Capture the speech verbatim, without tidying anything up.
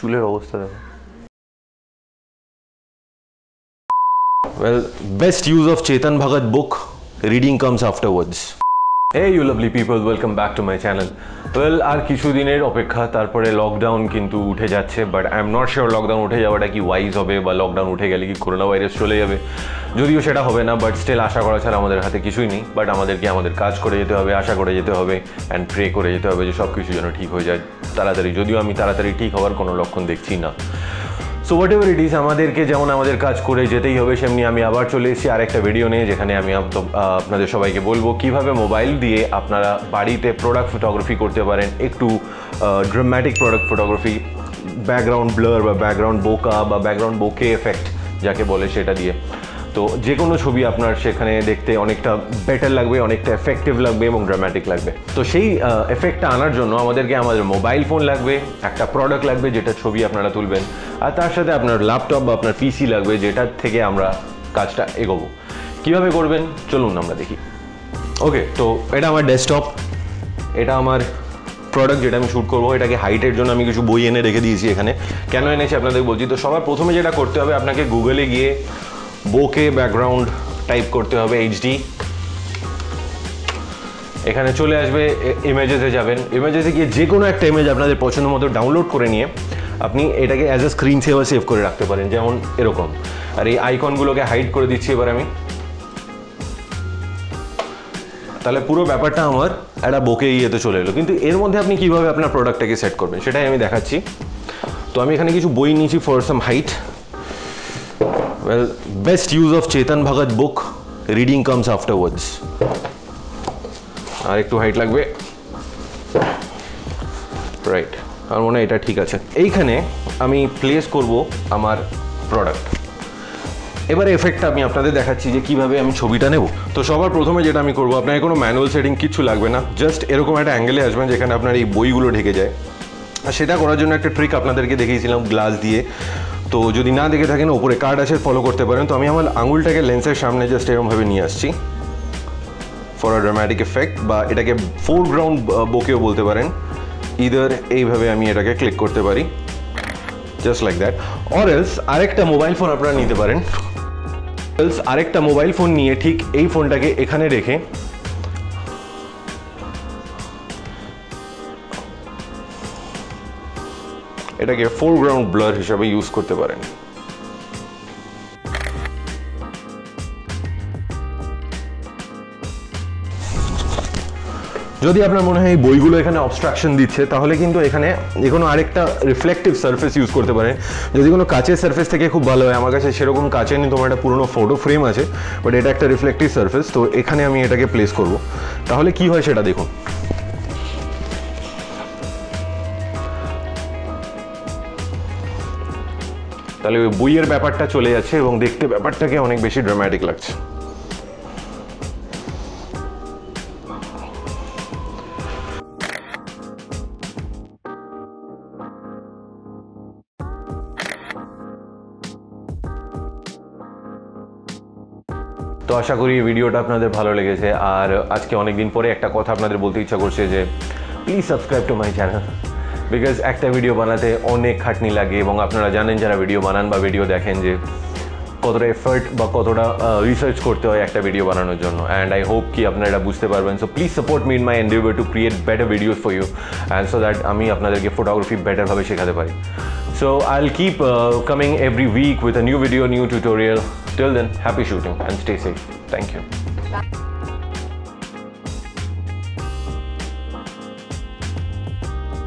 চুলের অবস্থা দেখো। Well, best use of Chetan Bhagat book, reading comes afterwards. Hey you lovely people, welcome back to my channel. Well, আর কিছুদিনের অপেক্ষা, তারপরে lockdown কিন্তু উঠে যাচ্ছে, but I am not sure lockdown উঠে যাওয়াটা কি ওয়াইজ হবে, বা লকডাউন উঠে গেলে কি করোনা ভাইরাস চলে যাবে। যদিও সেটা হবে না, বাট স্টিল আশা করা ছাড়া আমাদের হাতে কিছুই নেই। বাট আমাদেরকে আমাদের কাজ করে যেতে হবে, আশা করে যেতে হবে অ্যান্ড প্রে করে যেতে হবে যে সব কিছু যেন ঠিক হয়ে যায় তাড়াতাড়ি। যদিও আমি তাড়াতাড়ি ঠিক হওয়ার কোনো লক্ষণ দেখছি না। So whatever it is, আমাদেরকে যেমন আমাদের কাজ করে যেতেই হবে, সেমনি আমি আবার চলে এসেছি আর একটা ভিডিও নিয়ে, যেখানে আমি আপনাদের সবাইকে বলবো কিভাবে মোবাইল দিয়ে আপনারা বাড়িতে প্রোডাক্ট ফটোগ্রাফি করতে পারেন। একটু dramatic product photography, background blur বা ব্যাকগ্রাউন্ড বোকা বা ব্যাকগ্রাউন্ড বোকে এফেক্ট যাকে বলে সেটা দিয়ে। তো যে কোনো ছবি আপনার সেখানে দেখতে অনেকটা বেটার লাগবে, অনেকটা এফেক্টিভ লাগবে এবং ড্রামাটিক লাগবে। তো সেই এফেক্টটা আনার জন্য আমাদেরকে আমাদের মোবাইল ফোন লাগবে, একটা প্রোডাক্ট লাগবে যেটা ছবি আপনারা তুলবেন, আর তার সাথে আপনার ল্যাপটপ বা আপনার পিসি লাগবে যেটার থেকে আমরা কাজটা এগোবো। কীভাবে করবেন চলুন আমরা দেখি। ওকে, তো এটা আমার ডেস্কটপ, এটা আমার প্রোডাক্ট যেটা আমি শ্যুট করবো। এটাকে হাইটের জন্য আমি কিছু বই এনে রেখে দিয়েছি এখানে। কেন এনেছি আপনাদের বলছি। তো সবার প্রথমে যেটা করতে হবে, আপনাকে গুগলে গিয়ে বোকে ব্যাকগ্রাউন্ড টাইপ করতে হবে, এইচডি। এখানে চলে আসবে, ইমেজেসে যাবেন। ইমেজেসে গিয়ে যে কোনো একটা ইমেজ আপনাদের পছন্দ মতো ডাউনলোড করে নিয়ে আপনি এটাকে as a screen saver save করে রাখতে পারেন, যেমন এরকম। আর এই আইকনগুলোকে হাইড করে দিচ্ছি এবার আমি। তাহলে পুরো ব্যাপারটা আমার একটা বোকে ইয়েতে চলে এলো। কিন্তু এর মধ্যে আপনি কীভাবে আপনার প্রোডাক্টটাকে সেট করবেন সেটাই আমি দেখাচ্ছি। তো আমি এখানে কিছু বই নিয়েছি for some height. Well, best use of Chetan Bhagat book, reading comes afterwards. আর একটু হাইট লাগবে, রাইট? আর মনে হয় এটা ঠিক আছে। এইখানে আমি প্লেস করব আমার প্রোডাক্ট। এবারে এফেক্টটা আমি আপনাদের দেখাচ্ছি যে কিভাবে আমি ছবিটা নেব। তো সবার প্রথমে যেটা আমি করব, আপনার কোনো ম্যানুয়াল সেটিং কিছু লাগবে না, জাস্ট এরকম একটা অ্যাঙ্গেলে আসবেন যেখানে আপনার এই বইগুলো ঢেকে যায়। আর সেটা করার জন্য একটা ট্রিক আপনাদেরকে দেখিয়েছিলাম গ্লাস দিয়ে। তো যদি না দেখে থাকেন ওপরে কার্ড আছে, ফলো করতে পারেন। তো আমি আমার আঙুলটাকে লেন্সের সামনে জাস্ট এরকমভাবে নিয়ে আসছি ফর আ ড্রামাটিক এফেক্ট, বা এটাকে ফোরগ্রাউন্ড বোকেও বলতে পারেন। ইদার এইভাবে আমি এটাকে ক্লিক করতে পারি, just like that. Or else আরেকটা মোবাইল ফোন আপনারা নিতে পারেন। এলস আরেকটা মোবাইল ফোন নিয়ে ঠিক এই ফোনটাকে এখানে রেখে এটাকে ফোরগ্রাউন্ড ব্লার হিসাবে ইউজ করতে পারেন। যদি আপনার মনে হয় এই বইগুলো এখানে অবস্ট্রাকশন দিচ্ছে, তাহলে কিন্তু এখানে যে কোনো আরেকটা রিফ্লেকটিভ সারফেস ইউজ করতে পারেন। যদি কোনো কাচের সারফেস থেকে খুব ভালো হয়। আমার কাছে সেরকম কাচের নেই, তোমার একটা পুরোনো ফটো ফ্রেম আছে, বাট এটা একটা রিফ্লেকটিভ সারফেস। তো এখানে আমি এটাকে প্লেস করব, তাহলে কি হয় সেটা দেখুন। তাহলে ওই বইয়ের ব্যাপারটা চলে যাচ্ছে এবং দেখতে ব্যাপারটাকে অনেক বেশি ড্রামাটিক লাগছে। তো আশা করি ভিডিওটা আপনাদের ভালো লেগেছে। আর আজকে অনেকদিন পরে একটা কথা আপনাদের বলতে ইচ্ছা করছে যে please subscribe to my channel, because একটা ভিডিও বানাতে অনেক খাটনি লাগে এবং আপনারা জানেন যারা ভিডিও বানান বা ভিডিও দেখেন যে কতটা এফার্ট বা কতটা রিসার্চ করতে হয় একটা ভিডিও বানানোর জন্য। অ্যান্ড আই হোপ কি আপনারা এটা বুঝতে পারবেন। So please support me in my endeavour to create better videos for you, and so that আমি আপনাদেরকে ফটোগ্রাফি বেটারভাবে শেখাতে So I'll keep coming every week with a new video, new tutorial. Till then, happy shooting and stay safe. Thank you. Bye.